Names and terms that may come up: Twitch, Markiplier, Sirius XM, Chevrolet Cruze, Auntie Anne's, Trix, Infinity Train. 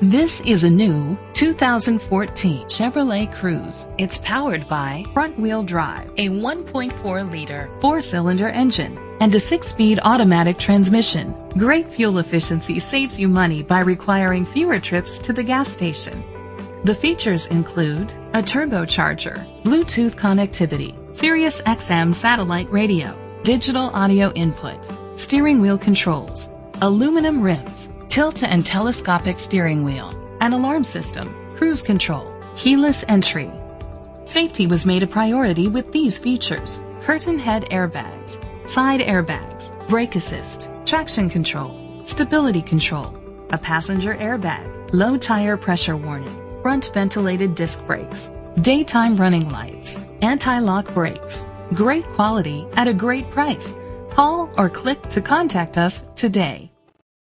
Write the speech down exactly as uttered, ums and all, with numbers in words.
This is a new two thousand fourteen Chevrolet Cruze. It's powered by front-wheel drive, a one point four liter four-cylinder engine, and a six-speed automatic transmission. Great fuel efficiency saves you money by requiring fewer trips to the gas station. The features include a turbocharger, Bluetooth connectivity, Sirius X M satellite radio, digital audio input, steering wheel controls, aluminum rims, tilt and telescopic steering wheel, an alarm system, cruise control, keyless entry. Safety was made a priority with these features: curtain head airbags, side airbags, brake assist, traction control, stability control, a passenger airbag, low tire pressure warning, front ventilated disc brakes, daytime running lights, anti-lock brakes. Great quality at a great price. Call or click to contact us today.